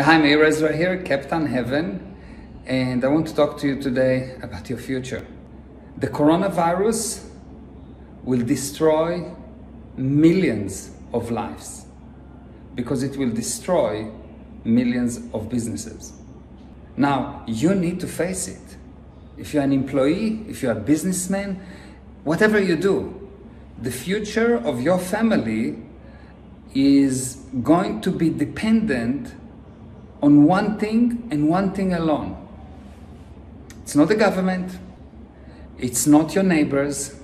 Hi, Meir Ezra here, Captain Heaven, and I want to talk to you today about your future. The coronavirus will destroy millions of lives because it will destroy millions of businesses. Now, you need to face it. If you're an employee, if you're a businessman, whatever you do, the future of your family is going to be dependent on one thing and one thing alone. It's not the government, it's not your neighbors,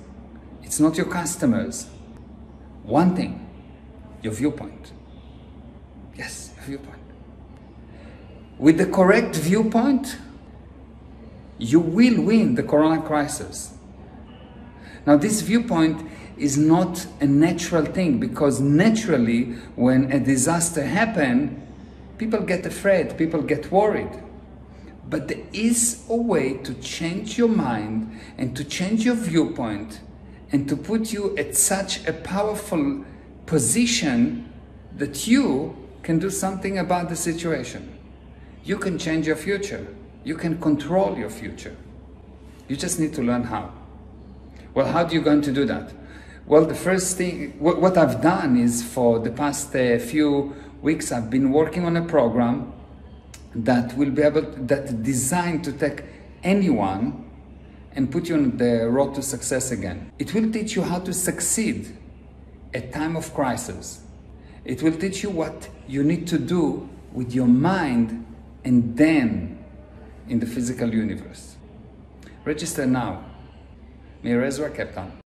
it's not your customers. One thing, your viewpoint. Yes, your viewpoint. With the correct viewpoint, you will win the corona crisis. Now, this viewpoint is not a natural thing, because naturally, when a disaster happens, people get afraid, people get worried. But there is a way to change your mind and to change your viewpoint and to put you at such a powerful position that you can do something about the situation. You can change your future. You can control your future. You just need to learn how. Well, how are you going to do that? Well, the first thing, what I've done is, for the past few weeks, I've been working on a program that will be able to, that's designed to take anyone and put you on the road to success again. It will teach you how to succeed at time of crisis. It will teach you what you need to do with your mind and then in the physical universe. Register now. Meir Ezra, Captain.